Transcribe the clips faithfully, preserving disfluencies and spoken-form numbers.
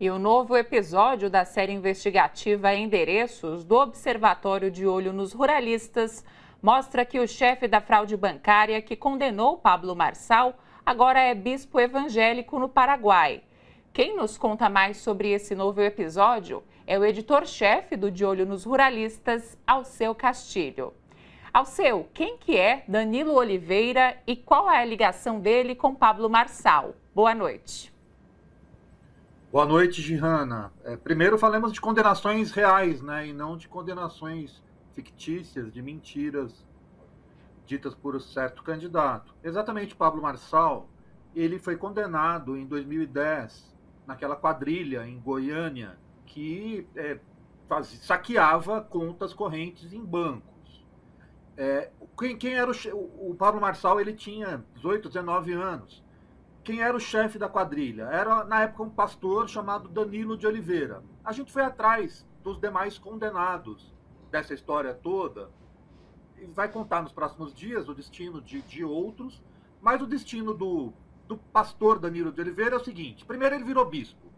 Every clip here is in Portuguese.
E o novo episódio da série investigativa Endereços, do Observatório de Olho nos Ruralistas, mostra que o chefe da fraude bancária que condenou Pablo Marçal agora é bispo evangélico no Paraguai. Quem nos conta mais sobre esse novo episódio é o editor-chefe do De Olho nos Ruralistas, Alceu Castilho. Alceu, quem que é Danilo Oliveira e qual é a ligação dele com Pablo Marçal? Boa noite. Boa noite, Gihana. É, primeiro, falamos de condenações reais, né, e não de condenações fictícias, de mentiras ditas por um certo candidato. Exatamente, Pablo Marçal, ele foi condenado em dois mil e dez, naquela quadrilha em Goiânia, que é, faz, saqueava contas correntes em bancos. É, quem, quem era o, o Pablo Marçal, ele tinha dezoito, dezenove anos. Quem era o chefe da quadrilha? Era, na época, um pastor chamado Danilo de Oliveira. A gente foi atrás dos demais condenados dessa história toda. E vai contar nos próximos dias o destino de, de outros. Mas o destino do, do pastor Danilo de Oliveira é o seguinte. Primeiro, ele virou bispo.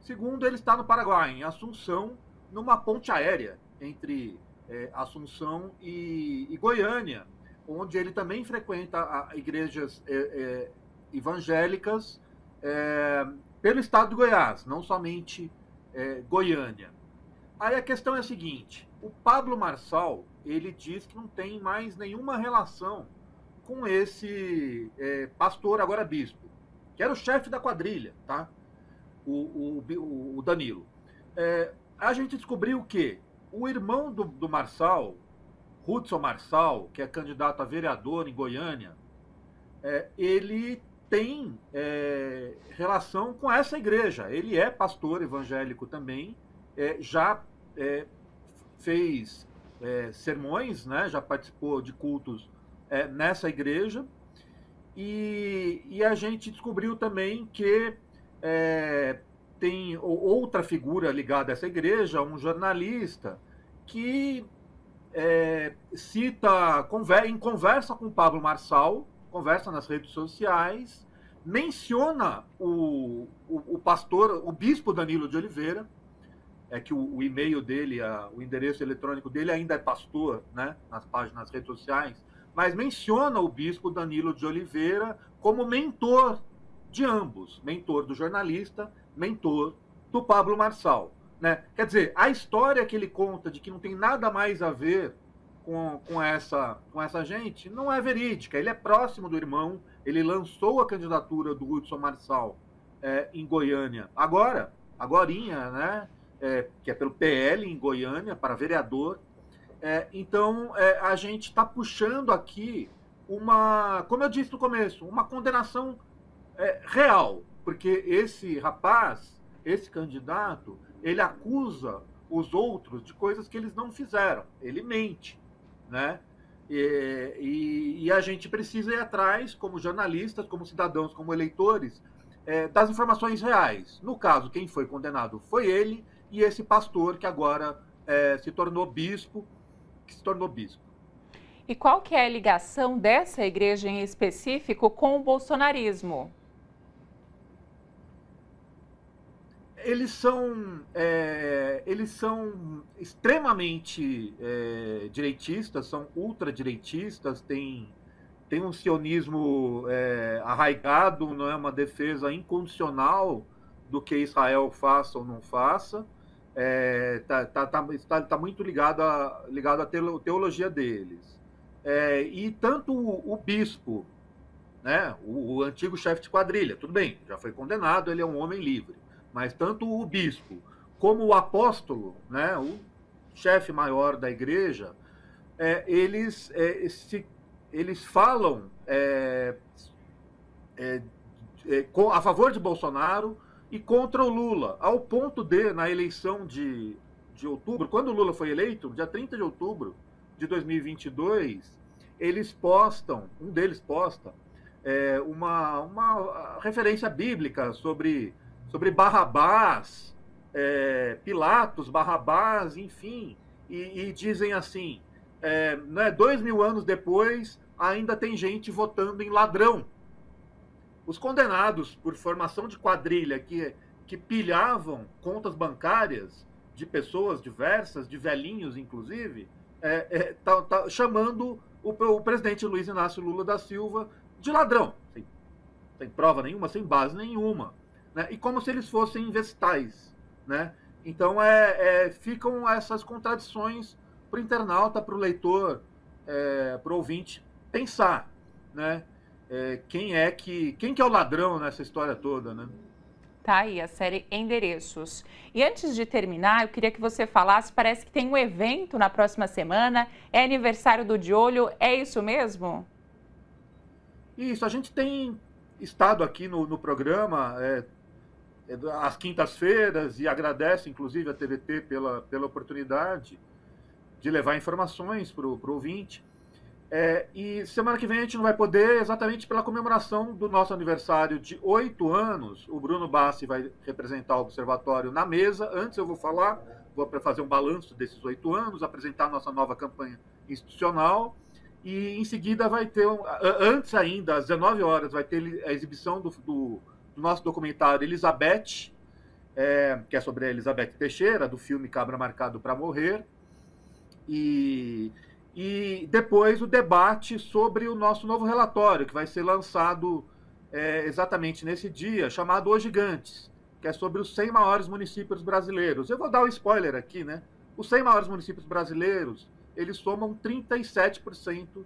Segundo, ele está no Paraguai, em Assunção, numa ponte aérea entre é, Assunção e, e Goiânia, onde ele também frequenta a, a igrejas É, é, evangélicas é, pelo estado de Goiás, não somente é, Goiânia. Aí a questão é a seguinte, o Pablo Marçal, ele diz que não tem mais nenhuma relação com esse é, pastor, agora bispo, que era o chefe da quadrilha, tá? O, o, o Danilo. É, a gente descobriu que o irmão do, do Marçal, Hudson Marçal, que é candidato a vereador em Goiânia, é, ele tem é, relação com essa igreja. Ele é pastor evangélico também, é, já é, fez é, sermões, né, já participou de cultos é, nessa igreja. E, e a gente descobriu também que é, tem outra figura ligada a essa igreja, um jornalista, que é, cita, conver, em conversa com Pablo Marçal, conversa nas redes sociais, menciona o, o, o pastor, o bispo Danilo de Oliveira, é que o, o e-mail dele, a, o endereço eletrônico dele ainda é pastor, né, nas páginas, nas redes sociais, mas menciona o bispo Danilo de Oliveira como mentor de ambos, mentor do jornalista, mentor do Pablo Marçal, né? Quer dizer, a história que ele conta de que não tem nada mais a ver Com, com, essa, com essa gente, não é verídica. Ele é próximo do irmão, ele lançou a candidatura do Hudson Marçal é, em Goiânia. Agora, agorinha, né, é, que é pelo P L em Goiânia, para vereador. É, então, é, a gente está puxando aqui uma, como eu disse no começo, uma condenação é, real, porque esse rapaz, esse candidato, ele acusa os outros de coisas que eles não fizeram. Ele mente, né? E, e, e a gente precisa ir atrás, como jornalistas, como cidadãos, como eleitores, é, das informações reais. No caso, quem foi condenado foi ele e esse pastor que agora é, se tornou bispo, que se tornou bispo. E qual que é a ligação dessa igreja em específico com o bolsonarismo? Eles são, é, eles são extremamente é, direitistas, são ultradireitistas, tem, tem um sionismo é, arraigado, não é, uma defesa incondicional do que Israel faça ou não faça. É, tá, tá, tá, tá, tá muito ligado à ligado à teologia deles. É, e tanto o, o bispo, né, o, o antigo chefe de quadrilha, tudo bem, já foi condenado, ele é um homem livre. Mas tanto o bispo como o apóstolo, né, o chefe maior da igreja, é, eles, é, se, eles falam é, é, é, a favor de Bolsonaro e contra o Lula, ao ponto de, na eleição de, de outubro, quando o Lula foi eleito, dia trinta de outubro de dois mil e vinte e dois, eles postam, um deles posta, é, uma, uma referência bíblica sobre... sobre Barrabás, é, Pilatos, Barrabás, enfim, e, e dizem assim, é, né, dois mil anos depois, ainda tem gente votando em ladrão. Os condenados por formação de quadrilha, que que pilhavam contas bancárias de pessoas diversas, de velhinhos, inclusive, é, é, tá, tá chamando o, o presidente Luiz Inácio Lula da Silva de ladrão, sem, sem prova nenhuma, sem base nenhuma, né? E como se eles fossem vestais, né? Então, é, é, ficam essas contradições para o internauta, para o leitor, é, para o ouvinte pensar, né? É, quem é que, quem que é o ladrão nessa história toda, né? Tá aí a série Endereços. E antes de terminar, eu queria que você falasse, parece que tem um evento na próxima semana, é aniversário do De Olho, é isso mesmo? Isso, a gente tem estado aqui no, no programa é, é, às quintas-feiras e agradece, inclusive, a T V T pela, pela oportunidade de levar informações para o ouvinte. É, e semana que vem a gente não vai poder, exatamente pela comemoração do nosso aniversário de oito anos. O Bruno Bassi vai representar o Observatório na mesa. Antes eu vou falar, vou fazer um balanço desses oito anos, apresentar nossa nova campanha institucional. E em seguida vai ter, um, antes ainda, às dezenove horas, vai ter a exibição do, do, do nosso documentário Elizabeth, é, que é sobre a Elizabeth Teixeira, do filme Cabra Marcado para Morrer. E... E depois o debate sobre o nosso novo relatório, que vai ser lançado é, exatamente nesse dia, chamado O Gigantes, que é sobre os cem maiores municípios brasileiros. Eu vou dar um spoiler aqui, né? Os cem maiores municípios brasileiros, eles somam trinta e sete por cento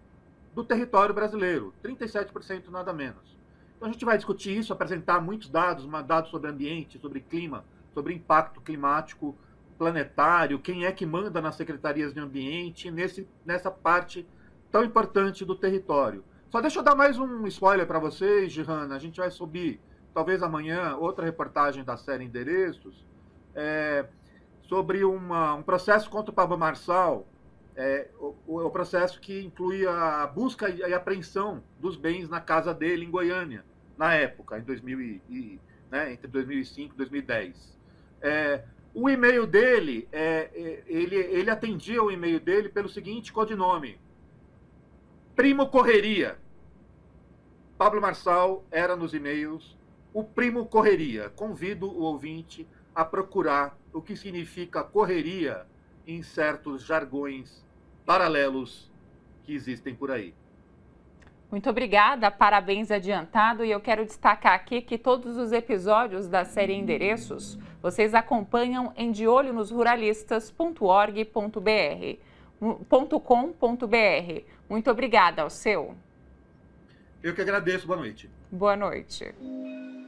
do território brasileiro, trinta e sete por cento nada menos. Então a gente vai discutir isso, apresentar muitos dados, dados sobre ambiente, sobre clima, sobre impacto climático planetário, quem é que manda nas secretarias de ambiente, nesse, nessa parte tão importante do território. Só deixa eu dar mais um spoiler para vocês, Gihana. A gente vai subir, talvez amanhã, outra reportagem da série Endereços, é, sobre uma, um processo contra o Pablo Marçal, é, o, o processo que inclui a busca e apreensão dos bens na casa dele, em Goiânia, na época, em dois mil e, né, entre dois mil e cinco e dois mil e dez. É, O e-mail dele, é, ele, ele atendia o e-mail dele pelo seguinte codinome: Primo Correria. Pablo Marçal era nos e-mails o Primo Correria. Convido o ouvinte a procurar o que significa correria em certos jargões paralelos que existem por aí. Muito obrigada, parabéns adiantado, e eu quero destacar aqui que todos os episódios da série Endereços vocês acompanham em de olho nos ruralistas ponto org ponto br ponto com ponto br. Muito obrigada, Alceu. Eu que agradeço, boa noite. Boa noite.